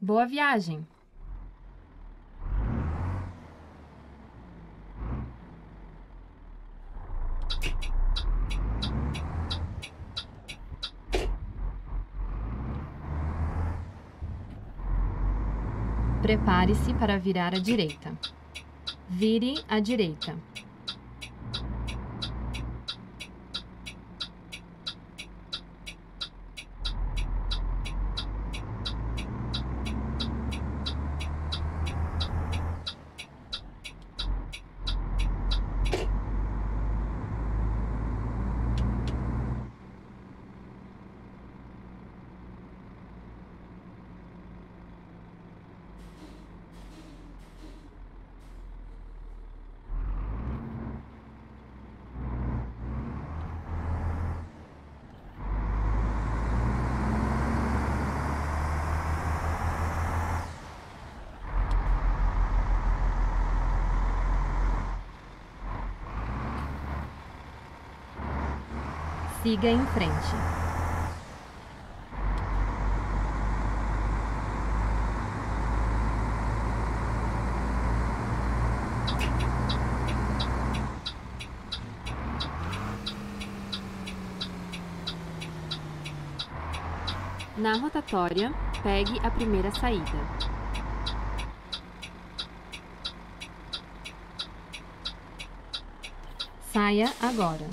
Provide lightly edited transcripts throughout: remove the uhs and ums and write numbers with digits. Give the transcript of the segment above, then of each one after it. Boa viagem! Prepare-se para virar à direita. Vire à direita. Siga em frente. Na rotatória, pegue a primeira saída. Saia agora.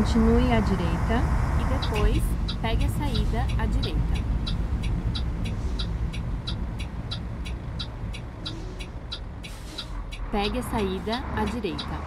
Continue à direita e depois pegue a saída à direita. Pegue a saída à direita.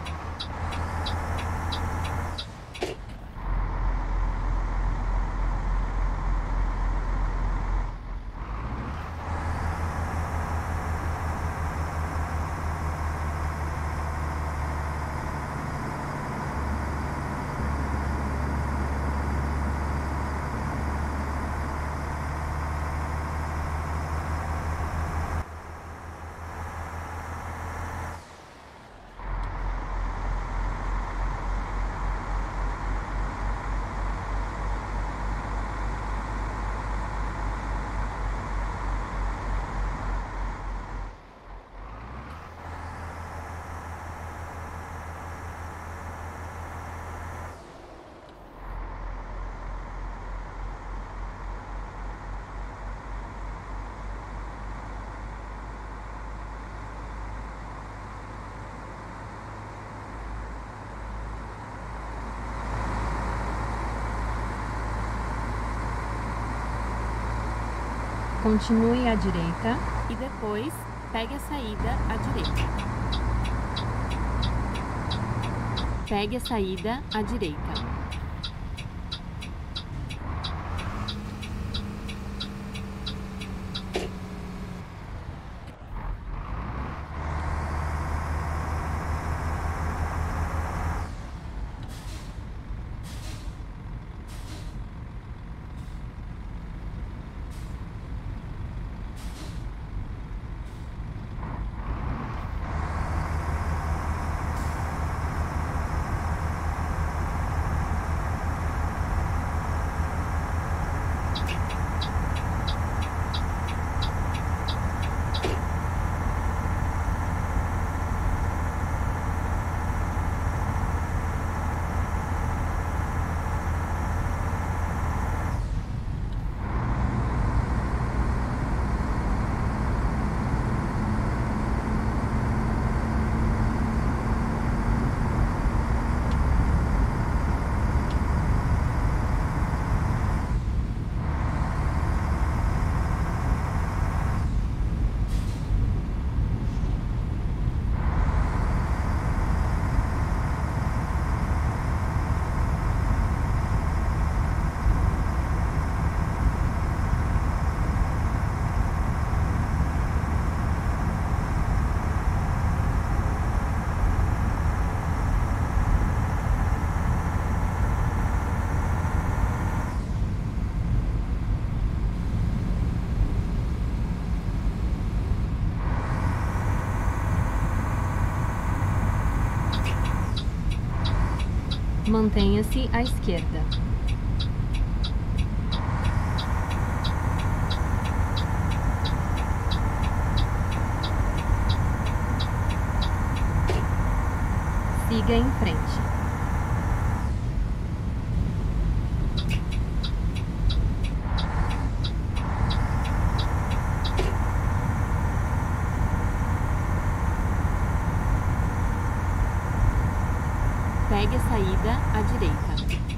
Continue à direita e depois pegue a saída à direita. Pegue a saída à direita. Mantenha-se à esquerda. Siga em frente. Pegue a saída à direita.